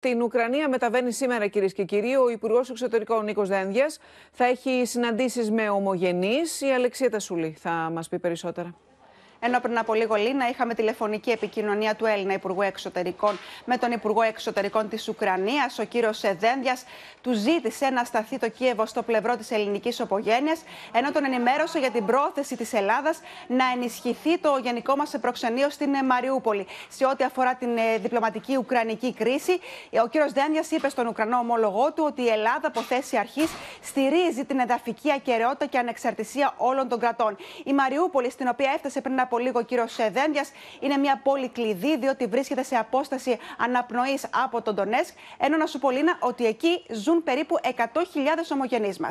Στην Ουκρανία μεταβαίνει σήμερα, κυρίες και κύριοι, ο Υπουργός Εξωτερικών Νίκος Δένδιας. Θα έχει συναντήσεις με ομογενείς. Η Αλεξία Τασουλή θα μας πει περισσότερα. Ενώ πριν από λίγο, Λίνα, είχαμε τηλεφωνική επικοινωνία του Έλληνα Υπουργού Εξωτερικών με τον Υπουργό Εξωτερικών της Ουκρανίας. Ο κύριος Δένδιας του ζήτησε να σταθεί το Κίεβο στο πλευρό της ελληνικής οικογένειας, ενώ τον ενημέρωσε για την πρόθεση της Ελλάδας να ενισχυθεί το γενικό μας προξενείο στην Μαριούπολη. Σε ό,τι αφορά την διπλωματική ουκρανική κρίση, ο κύριος Δένδιας είπε στον Ουκρανό ομολογό του ότι η Ελλάδα από θέση αρχής στηρίζει την εδαφική ακεραιότητα και ανεξαρτησία όλων των κρατών. Η Μαριούπολη, στην οποία έφτασε πριν από λίγο ο κύριος Δένδιας, είναι μια πόλη κλειδί, διότι βρίσκεται σε απόσταση αναπνοής από τον Ντονέσκ. Ενώ να σου πω, Λίνα, ότι εκεί ζουν περίπου 100.000 ομογενείς μας.